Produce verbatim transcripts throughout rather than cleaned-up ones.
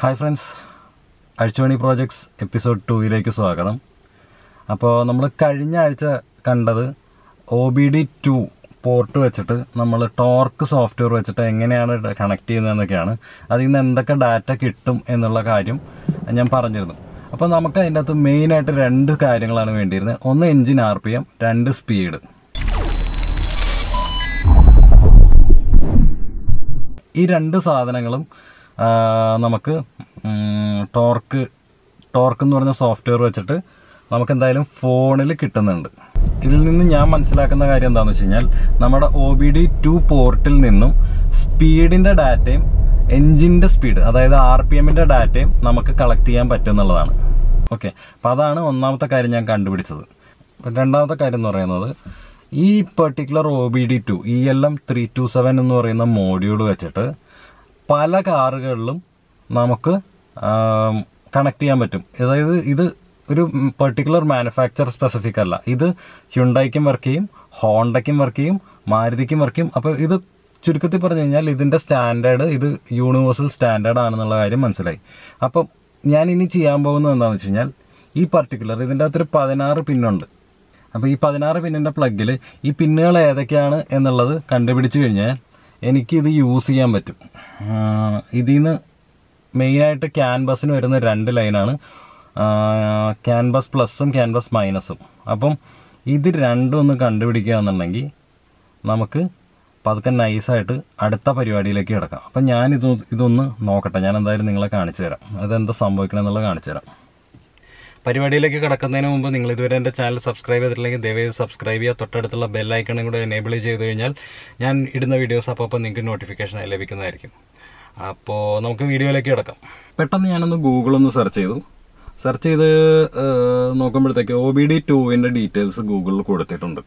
Hi friends, Azhichupani Projects episode two ലേക്ക് സ്വാഗതം. അപ്പോൾ നമ്മൾ കഴിഞ്ഞ ആഴ്ച കണ്ടത് O B D two port വെച്ചിട്ട് നമ്മൾ ടോർക്ക് സോഫ്റ്റ്വെയർ വെച്ചിട്ട് എങ്ങനെയാണ് കണക്ട് ചെയ്യുന്നതെന്നൊക്കെയാണ്, അതിൽ നിന്ന് എന്തൊക്കെ ഡാറ്റ കിട്ടും എന്നുള്ള കാര്യം ഞാൻ പറഞ്ഞിരുന്നു. അപ്പോൾ നമുക്ക് അതിൻ്റെ അകത്ത് മെയിനായിട്ട് രണ്ട് കാര്യങ്ങളാണ് വേണ്ടിയിരുന്നത്. ഒന്ന് എൻജിൻ ആർ പി എം, രണ്ട് സ്പീഡ്. ഈ രണ്ട് സാധനങ്ങളും നമുക്ക് ടോർക്ക് ടോർക്ക് എന്ന് പറഞ്ഞ സോഫ്റ്റ്വെയർ വെച്ചിട്ട് നമുക്ക് എന്തായാലും ഫോണിൽ കിട്ടുന്നുണ്ട്. ഇതിൽ നിന്ന് ഞാൻ മനസ്സിലാക്കുന്ന കാര്യം എന്താണെന്ന് വെച്ച് കഴിഞ്ഞാൽ, നമ്മുടെ ഒ ബി ഡി ടു പോർട്ടിൽ നിന്നും സ്പീഡിൻ്റെ ഡാറ്റയും എൻജിൻ്റെ സ്പീഡ്, അതായത് ആർ പി എമ്മിൻ്റെ ഡാറ്റയും നമുക്ക് കളക്ട് ചെയ്യാൻ പറ്റും എന്നുള്ളതാണ്. ഓക്കെ, അപ്പോൾ അതാണ് ഒന്നാമത്തെ കാര്യം ഞാൻ കണ്ടുപിടിച്ചത്. രണ്ടാമത്തെ കാര്യം എന്ന് പറയുന്നത്, ഈ particular O B D two E L M three two seven എന്ന് പറയുന്ന മോഡ്യൂൾ വെച്ചിട്ട് പല കാറുകളിലും നമുക്ക് കണക്ട് ചെയ്യാൻ പറ്റും. അതായത് ഇത് ഒരു പെർട്ടിക്കുലർ മാനുഫാക്ചർ സ്പെസിഫിക് അല്ല. ഇത് ഹ്യുണ്ടായിക്കും വർക്ക് ചെയ്യും, ഹോണ്ടയ്ക്കും വർക്ക് ചെയ്യും, മാരുതിക്കും വർക്ക് ചെയ്യും. അപ്പോൾ ഇത് ചുരുക്കത്തിൽ പറഞ്ഞു കഴിഞ്ഞാൽ ഇതിൻ്റെ സ്റ്റാൻഡേർഡ്, ഇത് യൂണിവേഴ്സൽ സ്റ്റാൻഡേർഡ് ആണെന്നുള്ള കാര്യം മനസ്സിലായി. അപ്പോൾ ഞാൻ ഇനി ചെയ്യാൻ പോകുന്നത് എന്താണെന്ന് വെച്ച് കഴിഞ്ഞാൽ, ഈ പർട്ടിക്കുലർ ഇതിൻ്റെ അകത്തൊരു പതിനാറ് പിന്നുണ്ട്. അപ്പോൾ ഈ പതിനാറ് പിന്നിൻ്റെ പ്ലഗിൽ ഈ പിന്നുകൾ ഏതൊക്കെയാണ് എന്നുള്ളത് കണ്ടുപിടിച്ച് കഴിഞ്ഞാൽ എനിക്കിത് യൂസ് ചെയ്യാൻ പറ്റും. ഇതിൽ നിന്ന് മെയിനായിട്ട് ക്യാൻ ബസ്സിന് വരുന്ന രണ്ട് ലൈനാണ്, ക്യാൻ ബസ് പ്ലസും ക്യാൻ ബസ് മൈനസും. അപ്പം ഇത് രണ്ടും ഒന്ന് കണ്ടുപിടിക്കുക എന്നുണ്ടെങ്കിൽ നമുക്ക് പതുക്കെ നൈസായിട്ട് അടുത്ത പരിപാടിയിലേക്ക് കിടക്കാം. അപ്പം ഞാനിത് ഇതൊന്ന് നോക്കട്ടെ, ഞാൻ എന്തായാലും നിങ്ങളെ കാണിച്ചു തരാം, അതെന്താ സംഭവിക്കണമെന്നുള്ളത് കാണിച്ചു തരാം. പരിപാടിയിലേക്ക് കിടക്കുന്നതിന് മുമ്പ് നിങ്ങൾ ഇതുവരെ എൻ്റെ ചാനൽ സബ്സ്ക്രൈബ് ചെയ്തിട്ടില്ലെങ്കിൽ ദയവായി സബ്സ്ക്രൈബ് ചെയ്യുക. തൊട്ടടുത്തുള്ള ബെല്ലൈക്കണും കൂടെ എനേബിൾ ചെയ്ത് കഴിഞ്ഞാൽ ഞാൻ ഇടുന്ന വീഡിയോസ് അപ്പോൾ അപ്പോൾ നിങ്ങൾക്ക് നോട്ടിഫിക്കേഷൻ ലഭിക്കുന്നതായിരിക്കും. അപ്പോൾ നമുക്ക് വീഡിയോയിലേക്ക് കിടക്കാം. പെട്ടെന്ന് ഞാനൊന്ന് ഗൂഗിളൊന്ന് സെർച്ച് ചെയ്തു. സെർച്ച് ചെയ്ത് നോക്കുമ്പോഴത്തേക്ക് ഒ ബി ഡി ടൂവിൻ്റെ ഡീറ്റെയിൽസ് ഗൂഗിളിൽ കൊടുത്തിട്ടുണ്ട്.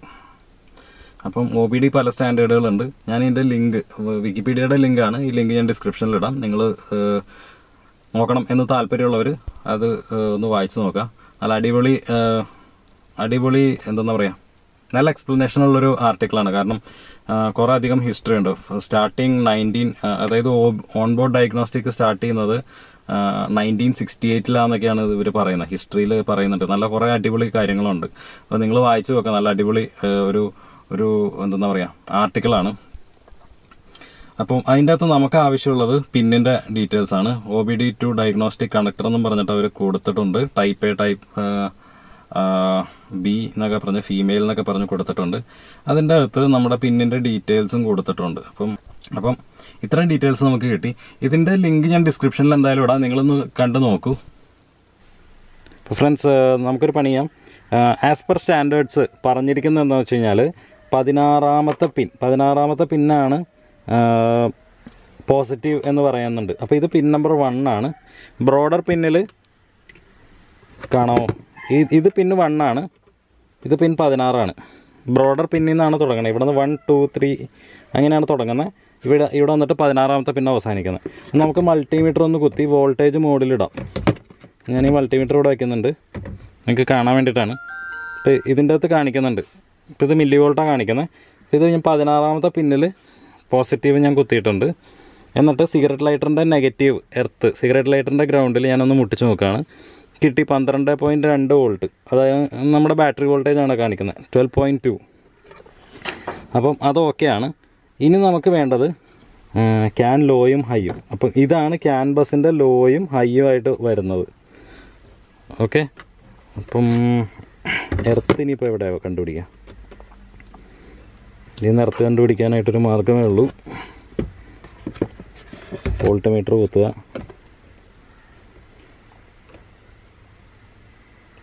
അപ്പം ഒ ബി ഡി പല സ്റ്റാൻഡേർഡുകളുണ്ട്. ഞാൻ ഇതിൻ്റെ ലിങ്ക്, വിക്കിപീഡിയയുടെ ലിങ്കാണ്, ഈ ലിങ്ക് ഞാൻ ഡിസ്ക്രിപ്ഷനിലിടാം. നിങ്ങൾ നോക്കണം എന്ന് താല്പര്യമുള്ളവർ അത് ഒന്ന് വായിച്ച് നോക്കുക. നല്ല അടിപൊളി അടിപൊളി എന്താണെന്ന് പറയുക, നല്ല എക്സ്പ്ലനേഷനുള്ളൊരു ആർട്ടിക്കിളാണ്. കാരണം കുറേ അധികം ഹിസ്റ്ററി ഉണ്ട്. സ്റ്റാർട്ടിങ് നയൻറ്റീൻ അതായത് ഓൺ ബോർഡ് ഡയഗ്നോസ്റ്റിക് സ്റ്റാർട്ട് ചെയ്യുന്നത് നയൻറ്റീൻ സിക്സ്റ്റി എയ്റ്റിലാണെന്നൊക്കെയാണ് ഇവർ പറയുന്നത്, ഹിസ്റ്ററിയിൽ പറയുന്നുണ്ട്. നല്ല കുറേ അടിപൊളി കാര്യങ്ങളുണ്ട്. അപ്പോൾ നിങ്ങൾ വായിച്ച് നോക്കുക. നല്ല അടിപൊളി ഒരു ഒരു എന്താ പറയുക ആർട്ടിക്കിളാണ്. അപ്പം അതിൻ്റെ അകത്ത് നമുക്ക് ആവശ്യമുള്ളത് പിന്നിൻ്റെ ഡീറ്റെയിൽസ് ആണ്. O B D two diagnostic connector എന്നും പറഞ്ഞിട്ട് അവർ കൊടുത്തിട്ടുണ്ട്. ടൈപ്പ് എ, ടൈപ്പ് ബി എന്നൊക്കെ പറഞ്ഞ് ഫീമെയിൽ എന്നൊക്കെ പറഞ്ഞ് കൊടുത്തിട്ടുണ്ട്. അതിൻ്റെ അകത്ത് നമ്മുടെ പിന്നിൻ്റെ ഡീറ്റെയിൽസും കൊടുത്തിട്ടുണ്ട്. അപ്പം അപ്പം ഇത്രയും ഡീറ്റെയിൽസ് നമുക്ക് കിട്ടി. ഇതിൻ്റെ ലിങ്ക് ഞാൻ ഡിസ്ക്രിപ്ഷനിൽ എന്തായാലും ഇടാം, നിങ്ങളൊന്ന് കണ്ടു നോക്കൂ. അപ്പോൾ ഫ്രണ്ട്സ്, നമുക്കൊരു പണി ചെയ്യാം. ആസ് പെർ സ്റ്റാൻഡേർഡ്സ് പറഞ്ഞിരിക്കുന്നത് എന്താണെന്ന് വെച്ച് കഴിഞ്ഞാൽ, പതിനാറാമത്തെ പിൻ പതിനാറാമത്തെ പിന്നാണ് പോസിറ്റീവ് എന്ന് പറയുന്നുണ്ട്. അപ്പോൾ ഇത് പിൻ നമ്പർ വൺ ആണ്. ബ്രോഡർ പിന്നിൽ കാണാമോ, ഇത് പിൻ വൺ ആണ്, ഇത് പിൻ പതിനാറാണ്. ബ്രോഡർ പിന്നിൽ നിന്നാണ് തുടങ്ങുന്നത്. ഇവിടെ നിന്ന് വൺ ടു ത്രീ അങ്ങനെയാണ് തുടങ്ങുന്നത്. ഇവിടെ ഇവിടെ വന്നിട്ട് പതിനാറാമത്തെ പിൻ അവസാനിക്കുന്നത്. നമുക്ക് മൾട്ടിമീറ്റർ ഒന്ന് കുത്തി വോൾട്ടേജ് മോഡിലിടാം. ഞാൻ ഈ മൾട്ടിമീറ്റർ ഇവിടെ വയ്ക്കുന്നുണ്ട്, നിങ്ങൾക്ക് കാണാൻ വേണ്ടിയിട്ടാണ്. ഇപ്പോൾ ഇതിൻ്റെ അകത്ത് കാണിക്കുന്നുണ്ട്, ഇപ്പോൾ ഇത് മില്ലി വോൾട്ടാണ് കാണിക്കുന്നത്. ഇത് ഞാൻ പതിനാറാമത്തെ പിന്നിൽ പോസിറ്റീവ് ഞാൻ കുത്തിയിട്ടുണ്ട്. എന്നിട്ട് സിഗരറ്റ് ലൈറ്ററിൻ്റെ നെഗറ്റീവ് എർത്ത്, സിഗരറ്റ് ലൈറ്ററിൻ്റെ ഗ്രൗണ്ടിൽ ഞാനൊന്ന് മുട്ടിച്ച് നോക്കുകയാണ്. കിട്ടി പന്ത്രണ്ട് പോയിൻറ്റ് രണ്ട് വോൾട്ട്. അതായത് നമ്മുടെ ബാറ്ററി വോൾട്ടേജാണ് കാണിക്കുന്നത്, ട്വൽവ് പോയിൻറ്റ് ടു. അപ്പം അത് ഓക്കെയാണ്. ഇനി നമുക്ക് വേണ്ടത് ക്യാൻ ലോയും ഹൈയും. അപ്പം ഇതാണ് ക്യാൻ ബസ്സിൻ്റെ ലോയും ഹൈയും ആയിട്ട് വരുന്നത്. ഓക്കെ, അപ്പം എർത്ത് ഇനിയിപ്പോൾ എവിടെ കണ്ടുപിടിക്കാം? ഇതിന് എർത്ത് കണ്ടുപിടിക്കാനായിട്ടൊരു മാർഗ്ഗമേ ഉള്ളൂ. വോൾട്ട് മീറ്റർ കുത്തുക,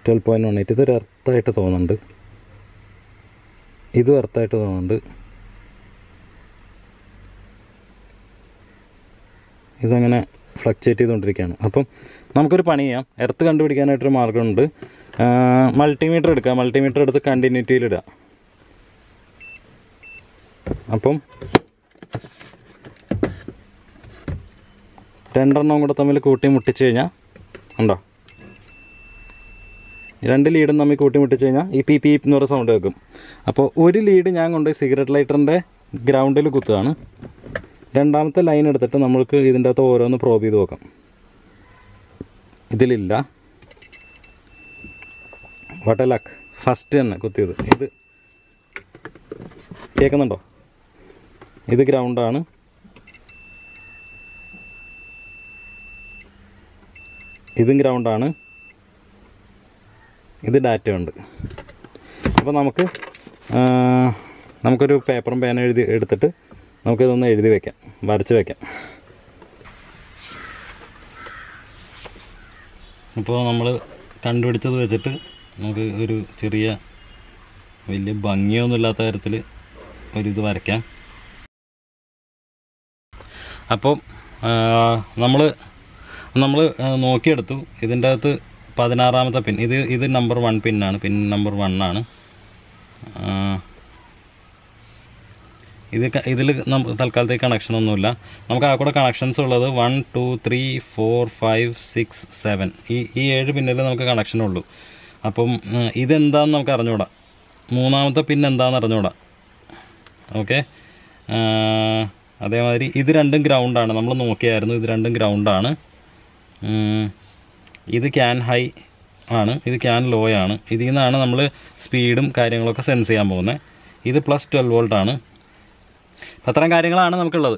ട്വൽവ് പോയിൻറ്റ് വൺ എയ്റ്റ്. ഇതൊരു എർത്തായിട്ട് തോന്നുന്നുണ്ട്, ഇതും എർത്തായിട്ട് തോന്നുന്നുണ്ട്. ഇതങ്ങനെ ഫ്ലക്ച്വേറ്റ് ചെയ്തുകൊണ്ടിരിക്കുകയാണ്. അപ്പം നമുക്കൊരു പണി ചെയ്യാം, എർത്ത് കണ്ടുപിടിക്കാനായിട്ടൊരു മാർഗ്ഗമുണ്ട്. മൾട്ടിമീറ്റർ എടുക്കുക, മൾട്ടിമീറ്റർ എടുത്ത് കണ്ടിന്യൂറ്റിയിലിടുക. അപ്പം രണ്ടെണ്ണം കൂടെ തമ്മിൽ കൂട്ടി മുട്ടിച്ച് കഴിഞ്ഞാൽ ഉണ്ടോ, രണ്ട് ലീഡും തമ്മിൽ കൂട്ടി മുട്ടിച്ച് കഴിഞ്ഞാൽ ഈ പി പി എന്ന് പറയുന്ന സൗണ്ട് കേൾക്കും. അപ്പോൾ ഒരു ലീഡ് ഞാൻ കൊണ്ട് സിഗരറ്റ് ലൈറ്ററിൻ്റെ ഗ്രൗണ്ടിൽ കുത്തുകയാണ്. രണ്ടാമത്തെ ലൈൻ എടുത്തിട്ട് നമ്മൾക്ക് ഇതിൻ്റെ അകത്ത് ഓരോന്ന് പ്രോബ് ചെയ്ത് നോക്കാം. ಇದಲಿಲ್ಲ ವಾಟಲಾಕ್ ಫಸ್ಟ್ തന്നെ കുത്തിയത് ಇದು കേൾക്കുന്നുണ്ടോ ಇದು ഗ്രൗണ്ട് ആണ് ഇതും ഗ്രൗണ്ട് ആണ് ഇത് ഡാറ്റ ഉണ്ട് അപ്പോൾ നമുക്ക് നമുക്കൊരു പേപ്പറും പേന എഴുതി എടുത്തിട്ട് നമുക്ക് ഇതൊന്ന് എഴുതി വെക്കാം വരച്ചു വെക്കാം അപ്പോൾ നമ്മൾ കണ്ടുപിടിച്ചത് വെച്ചിട്ട് നമുക്ക് ഒരു ചെറിയ വലിയ ഭംഗിയൊന്നും ഇല്ലാത്ത തരത്തിൽ ഒരു ഇത് വരയ്ക്കാം അപ്പോൾ നമ്മൾ നമ്മൾ നോക്കിയെടുത്തു ഇതിൻ്റെ അകത്ത് പതിനാറാമത്തെ പിൻ ഇത് ഇത് നമ്പർ വൺ പിന്നാണ് പിൻ നമ്പർ വൺ ആണ് ഇത് ഇതിൽ തൽക്കാലത്തേക്ക് കണക്ഷനൊന്നുമില്ല നമുക്ക് ആ കൂടെ കണക്ഷൻസ് ഉള്ളത് one two three four five six seven ഈ ഈ ഏഴ് പിന്നിൽ നമുക്ക് കണക്ഷനുള്ളൂ അപ്പം ഇതെന്താന്ന് നമുക്ക് അറിഞ്ഞുകൂടാ മൂന്നാമത്തെ പിൻ എന്താണെന്ന് അറിഞ്ഞുകൂടാ ഓക്കെ അതേമാതിരി ഇത് രണ്ടും ഗ്രൗണ്ടാണ് നമ്മൾ നോക്കിയായിരുന്നു ഇത് രണ്ടും ഗ്രൗണ്ടാണ് ഇത് ക്യാൻ ഹൈ ആണ് ഇത് ക്യാൻ ലോ ആണ് ഇതിൽ നിന്നാണ് നമ്മൾ സ്പീഡും കാര്യങ്ങളൊക്കെ സെൻസ് ചെയ്യാൻ പോകുന്നത് ഇത് പ്ലസ് ട്വൽവ് വോൾട്ടാണ് അത്തരം കാര്യങ്ങളാണ് നമുക്കുള്ളത്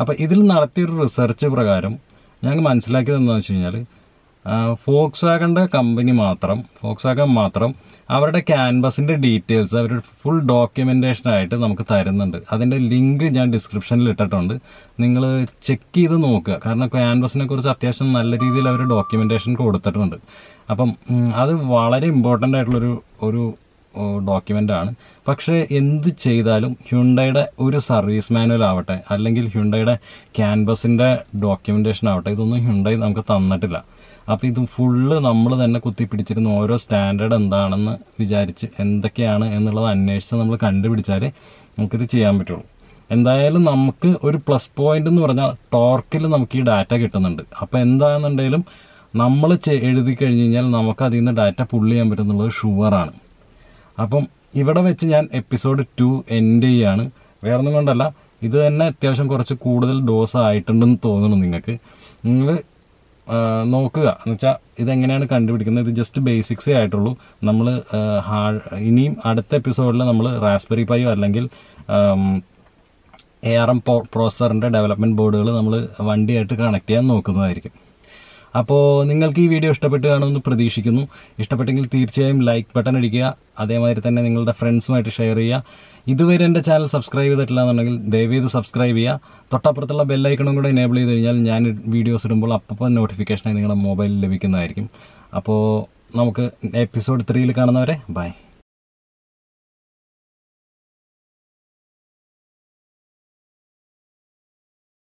അപ്പോൾ ഇതിൽ നടത്തിയൊരു റിസർച്ച് പ്രകാരം ഞങ്ങൾ മനസ്സിലാക്കിയത് എന്താണെന്ന് വെച്ച് കഴിഞ്ഞാൽ ഫോക്സ്വാഗണിൻ്റെ കമ്പനി മാത്രം ഫോക്സ്വാഗൺ മാത്രം അവരുടെ ക്യാൻബസിൻ്റെ ഡീറ്റെയിൽസ് അവർ ഫുൾ ഡോക്യുമെൻറ്റേഷനായിട്ട് നമുക്ക് തരുന്നുണ്ട് അതിൻ്റെ ലിങ്ക് ഞാൻ ഡിസ്ക്രിപ്ഷനിൽ ഇട്ടിട്ടുണ്ട് നിങ്ങൾ ചെക്ക് ചെയ്ത് നോക്കുക കാരണം ക്യാൻബസിനെ കുറിച്ച് അത്യാവശ്യം നല്ല രീതിയിൽ അവർ ഡോക്യുമെൻറ്റേഷൻ കൊടുത്തിട്ടുണ്ട് അപ്പം അത് വളരെ ഇമ്പോർട്ടൻ്റ് ആയിട്ടുള്ളൊരു ഒരു ഡോക്യുമെൻ്റാണ് പക്ഷേ എന്ത് ചെയ്താലും ഹ്യുണ്ടായുടെ ഒരു സർവീസ് മാനുവൽ ആവട്ടെ അല്ലെങ്കിൽ ഹ്യുണ്ടായുടെ ക്യാൻബസിൻ്റെ ഡോക്യുമെൻറ്റേഷൻ ആവട്ടെ ഇതൊന്നും ഹ്യുണ്ടായി നമുക്ക് തന്നിട്ടില്ല അപ്പോൾ ഇത് ഫുള്ള് നമ്മൾ തന്നെ കുത്തിപ്പിടിച്ചിരുന്ന ഓരോ സ്റ്റാൻഡേർഡ് എന്താണെന്ന് വിചാരിച്ച് എന്തൊക്കെയാണ് എന്നുള്ളത് അന്വേഷിച്ച് നമ്മൾ കണ്ടുപിടിച്ചാൽ നമുക്കിത് ചെയ്യാൻ പറ്റുള്ളൂ എന്തായാലും നമുക്ക് ഒരു പ്ലസ് പോയിൻ്റ് എന്ന് പറഞ്ഞാൽ ടോർക്കിൽ നമുക്ക് ഈ ഡാറ്റ കിട്ടുന്നുണ്ട് അപ്പോൾ എന്താണെന്നുണ്ടെങ്കിലും നമ്മൾ എഴുതി കഴിഞ്ഞ് കഴിഞ്ഞാൽ നമുക്കതിൽ നിന്ന് ഡാറ്റ പുള്ള് ചെയ്യാൻ പറ്റുന്നുള്ളത് ഷുവറാണ് അപ്പം ഇവിടെ വെച്ച് ഞാൻ എപ്പിസോഡ് ടു എൻഡ് ചെയ്യാണ് വേറൊന്നും കൊണ്ടല്ല ഇത് തന്നെ അത്യാവശ്യം കുറച്ച് കൂടുതൽ ഡോസ് ആയിട്ടുണ്ടെന്ന് തോന്നുന്നു നിങ്ങൾക്ക് നിങ്ങൾ നോക്കുക എന്ന് വെച്ചാൽ ഇതെങ്ങനെയാണ് കണ്ടുപിടിക്കുന്നത് ഇത് ജസ്റ്റ് ബേസിക്സേ ആയിട്ടുള്ളൂ നമ്മൾ ഇനിയും അടുത്ത എപ്പിസോഡിൽ നമ്മൾ റാസ്ബെറി പൈയോ അല്ലെങ്കിൽ എ ആർ എം പ്രോ പ്രോസറിൻ്റെ ഡെവലപ്മെൻറ്റ് ബോർഡുകൾ നമ്മൾ വണ്ടിയായിട്ട് കണക്ട് ചെയ്യാൻ നോക്കുന്നതായിരിക്കും അപ്പോൾ നിങ്ങൾക്ക് ഈ വീഡിയോ ഇഷ്ടപ്പെട്ട് കാണുമെന്ന് പ്രതീക്ഷിക്കുന്നു ഇഷ്ടപ്പെട്ടെങ്കിൽ തീർച്ചയായും ലൈക്ക് ബട്ടൺ അടിക്കുക അതേമാതിരി തന്നെ നിങ്ങളുടെ ഫ്രണ്ട്സുമായിട്ട് ഷെയർ ചെയ്യുക ഇതുവരെ എൻ്റെ ചാനൽ സബ്സ്ക്രൈബ് ചെയ്തിട്ടില്ല എന്നുണ്ടെങ്കിൽ ദയവേത് സബ്സ്ക്രൈബ് ചെയ്യുക തൊട്ടപ്പുറത്തുള്ള ബെല്ലൈക്കണും കൂടെ എനേബിൾ ചെയ്ത് കഴിഞ്ഞാൽ ഞാൻ വീഡിയോസ് ഇടുമ്പോൾ അപ്പോൾ നോട്ടിഫിക്കേഷനായി നിങ്ങളുടെ മൊബൈലിൽ ലഭിക്കുന്നതായിരിക്കും അപ്പോൾ നമുക്ക് എപ്പിസോഡ് ത്രീയിൽ കാണുന്നവരെ ബൈ.